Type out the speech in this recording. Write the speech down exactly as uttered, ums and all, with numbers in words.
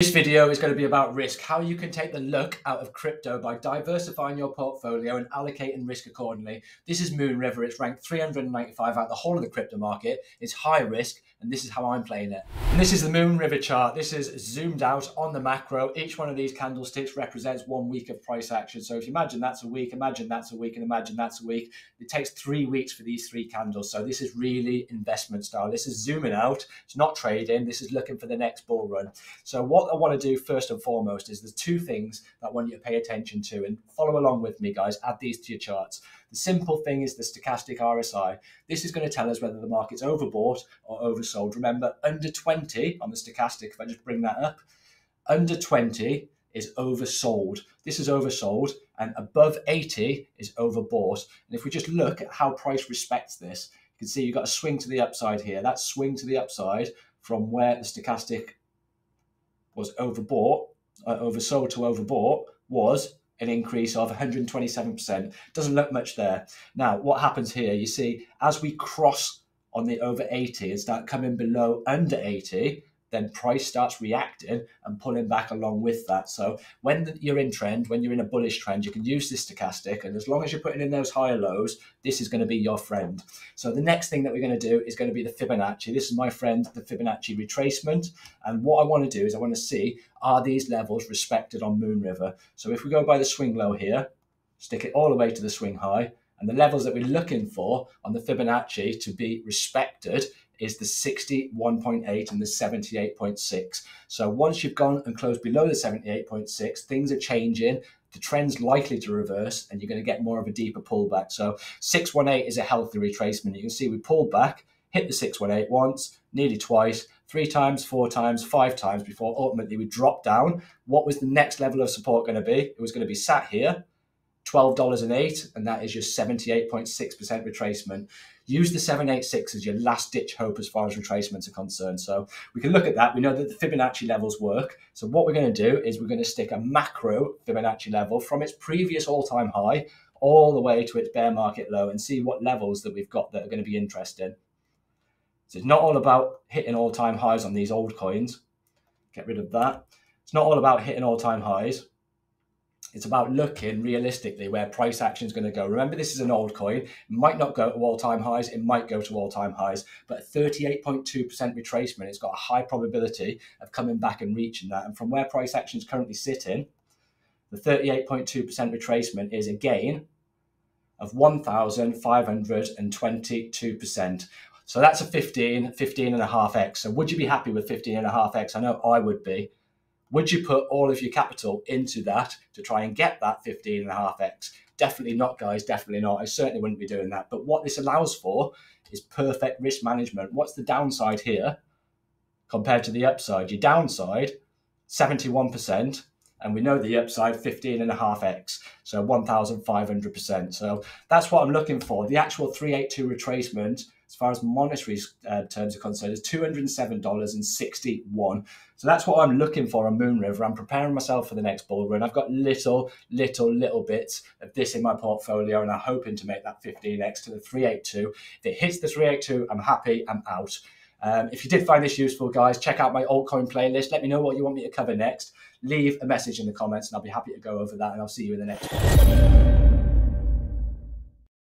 This video is going to be about risk, how you can take the luck out of crypto by diversifying your portfolio and allocating risk accordingly. This is Moonriver. It's ranked three hundred ninety-five out of the whole of the crypto market. It's high risk, and this is how I'm playing it. And this is the Moonriver chart. This is zoomed out on the macro. Each one of these candlesticks represents one week of price action. So if you imagine that's a week, imagine that's a week, and imagine that's a week, it takes three weeks for these three candles. So this is really investment style. This is zooming out. It's not trading. This is looking for the next bull run. So what I want to do first and foremost is there's two things that I want you to pay attention to, and follow along with me, guys. Add these to your charts. The simple thing is the stochastic R S I. This is going to tell us whether the market's overbought or oversold. Remember, under twenty on the stochastic, if I just bring that up, under twenty is oversold. This is oversold, and above eighty is overbought. And if we just look at how price respects this, you can see you've got a swing to the upside here. That swing to the upside from where the stochastic was overbought, uh, oversold to overbought, was an increase of one hundred twenty-seven percent. Doesn't look much there. Now, what happens here, you see, as we cross on the over eighty and start coming below under eighty, then price starts reacting and pulling back along with that. So when you're in trend, when you're in a bullish trend, you can use this stochastic. And as long as you're putting in those higher lows, this is going to be your friend. So the next thing that we're going to do is going to be the Fibonacci. This is my friend, the Fibonacci retracement. And what I want to do is I want to see, are these levels respected on Moonriver? So if we go by the swing low here, stick it all the way to the swing high, and the levels that we're looking for on the Fibonacci to be respected is the sixty-one point eight and the seventy-eight point six. So once you've gone and closed below the seventy-eight point six, things are changing. The trend's likely to reverse, and you're going to get more of a deeper pullback. So six one eight is a healthy retracement. You can see we pulled back, hit the six one eight once, nearly twice, three times, four times, five times before ultimately we dropped down. What was the next level of support going to be? It was going to be sat here, twelve dollars and eight cents, and that is your seventy-eight point six percent retracement. Use the seven eight six as your last ditch hope as far as retracements are concerned. So we can look at that. We know that the Fibonacci levels work. So what we're going to do is we're going to stick a macro Fibonacci level from its previous all-time high all the way to its bear market low and see what levels that we've got that are going to be interesting. So it's not all about hitting all-time highs on these old coins. Get rid of that. It's not all about hitting all-time highs. It's about looking realistically where price action is going to go. Remember, this is an old coin. It might not go to all-time highs. It might go to all-time highs. But thirty-eight point two percent retracement, it's got a high probability of coming back and reaching that. And from where price action is currently sitting, the thirty-eight point two percent retracement is a gain of one thousand five hundred twenty-two percent. So that's a fifteen, fifteen and a half X. So would you be happy with fifteen and a half X? I know I would be. Would you put all of your capital into that to try and get that fifteen and a half X? Definitely not, guys, definitely not. I certainly wouldn't be doing that. But what this allows for is perfect risk management. What's the downside here compared to the upside? Your downside, seventy-one percent, and we know the upside, fifteen and a half X, so one thousand five hundred percent. So that's what I'm looking for. The actual three eighty-two retracement, as far as monetary uh, terms are concerned, is two hundred seven dollars and sixty-one cents. So that's what I'm looking for on Moonriver. I'm preparing myself for the next bull run. I've got little, little, little bits of this in my portfolio, and I'm hoping to make that fifteen X to the three eighty-two. If it hits the three eighty-two, I'm happy, I'm out. Um, if you did find this useful, guys, check out my altcoin playlist. Let me know what you want me to cover next. Leave a message in the comments, and I'll be happy to go over that, and I'll see you in the next one.